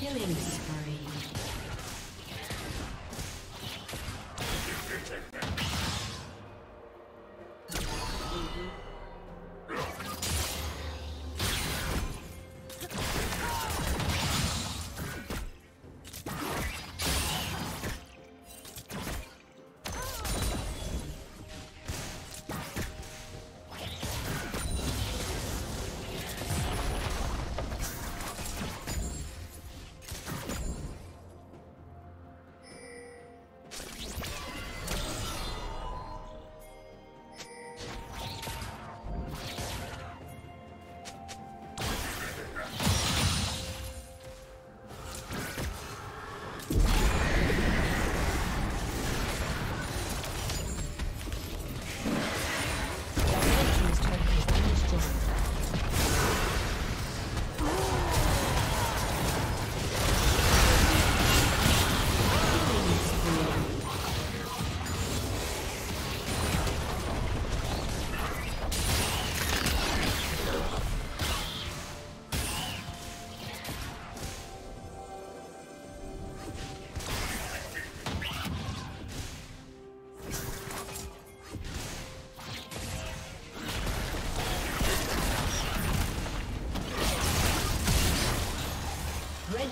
Killing spree.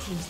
Team's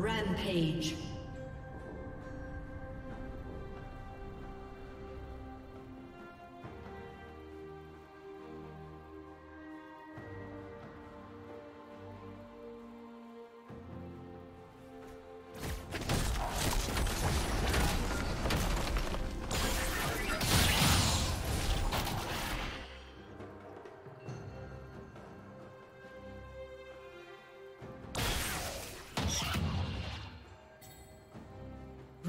Rampage.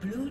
Blue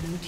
Blue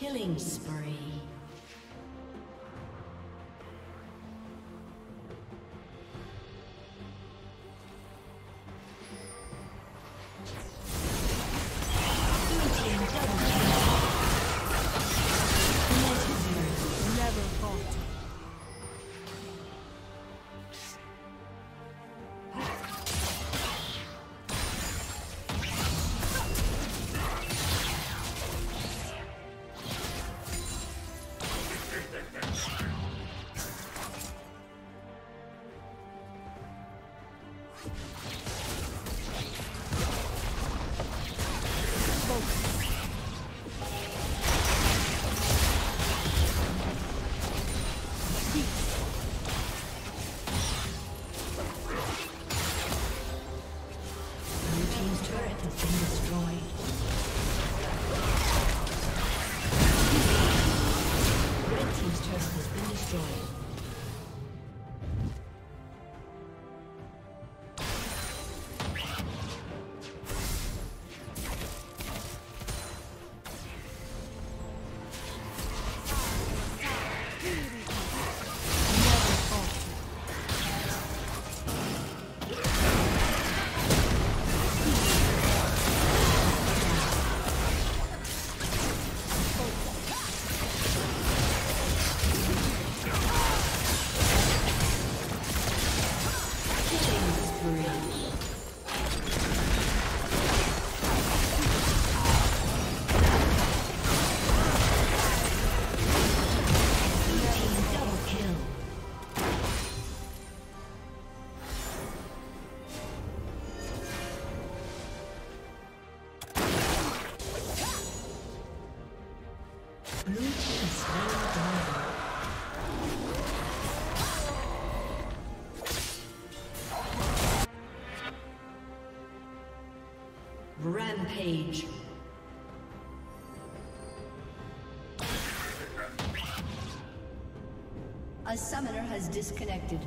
Killing spree. Rampage. A summoner has disconnected.